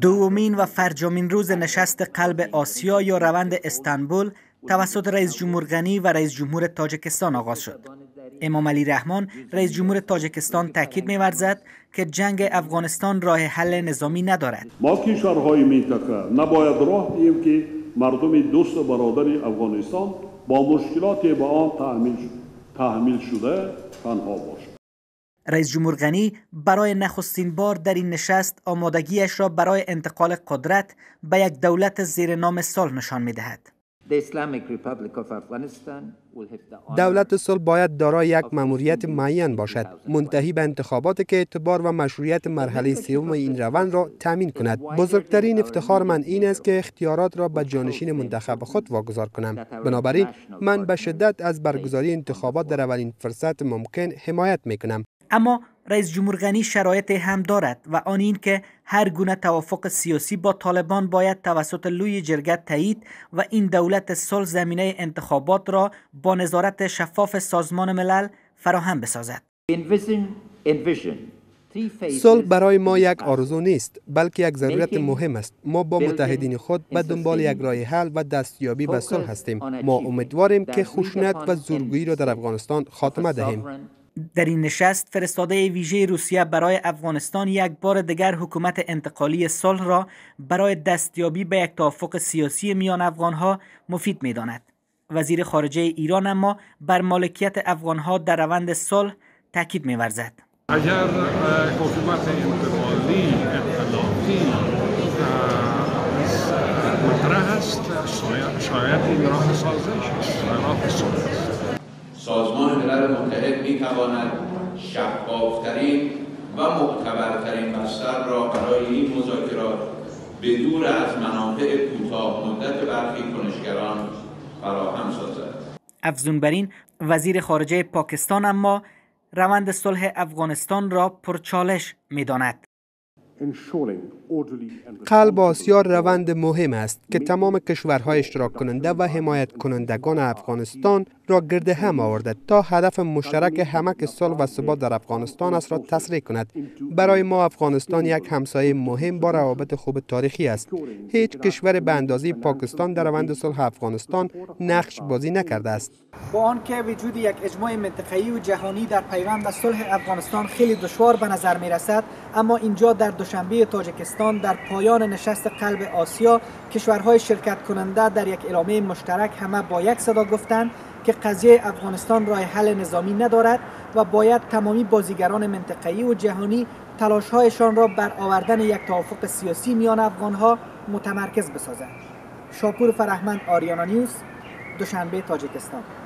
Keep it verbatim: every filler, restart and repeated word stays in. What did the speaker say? دومین و فرجامین روز نشست قلب آسیا یا روند استانبول توسط رئیس جمهور غنی و رئیس جمهور تاجکستان آغاز شد. امامعلی رحمان رئیس جمهور تاجکستان تاکید می‌ورزد که جنگ افغانستان راه حل نظامی ندارد. ما کشورهای منطقه نباید راه بیفتیم که مردم دوست و برادر افغانستان با مشکلات به آن تحمیل شده تنها باشند. رئیس جمهور غنی برای نخستین بار در این نشست آمادگیش را برای انتقال قدرت به یک دولت زیر نام صلح نشان می‌دهد. دولت صلح باید دارای یک ماموریت معین باشد، منتهی به انتخاباتی که اعتبار و مشروعیت مرحله سوم این روند را تامین کند. بزرگترین افتخار من این است که اختیارات را به جانشین منتخب خود واگذار کنم. بنابراین من به شدت از برگزاری انتخابات در اولین فرصت ممکن حمایت میکنم. اما رئیس جمهور غنی شرایط هم دارد و آن این که هر گونه توافق سیاسی با طالبان باید توسط لوی جرگه تایید و این دولت صلح زمینه انتخابات را با نظارت شفاف سازمان ملل فراهم بسازد. صلح برای ما یک آرزو نیست، بلکه یک ضرورت مهم است. ما با متحدین خود به دنبال یک راه حل و دستیابی به صلح هستیم. ما امیدواریم که خشونت و زورگویی را در افغانستان خاتمه دهیم. در این نشست فرستاده ویژه روسیه برای افغانستان یک بار دیگر حکومت انتقالی صلح را برای دستیابی به یک توافق سیاسی میان افغانها مفید می‌داند. وزیر خارجه ایران اما بر مالکیت افغانها در روند صلح تاکید می‌ورزد. اگر حکومت انتقالی انقلابی مطرح است، شاید این راه سازش است، راه صلح است. سازمان ملل متحد می‌تواند شفافترین و معتبرترین بستر را برای این مذاکرات به دور از منافع کوتاه مدت برخی کنشگران فراهم سازد. افزون بر این، وزیر خارجه پاکستان اما روند صلح افغانستان را پرچالش می‌داند. قلب آسیا روند مهم است که تمام کشورهای اشتراک کننده و حمایت کنندگان افغانستان را گرد هم آورده تا هدف مشترک همه که صلح و ثبات در افغانستان است را تسریع کند. برای ما افغانستان یک همسایه مهم با روابط خوب تاریخی است. هیچ کشور به اندازه پاکستان در روند صلح افغانستان نقش بازی نکرده است. با آنکه وجود یک اجماع منطقه‌ای و جهانی در پیوند با صلح افغانستان خیلی دشوار به نظر می‌رسد، اما اینجا در دوشنبه تاجکستان در پایان نشست قلب آسیا کشورهای شرکت کننده در یک اعلامیه مشترک همه با یک صدا گفتند که قضیه افغانستان راه حل نظامی ندارد و باید تمامی بازیگران منطقه‌ای و جهانی تلاش‌هایشان را بر آوردن یک توافق سیاسی میان افغان‌ها متمرکز بسازند. شاپور فرهمند، آریانا نیوز، دوشنبه تاجکستان.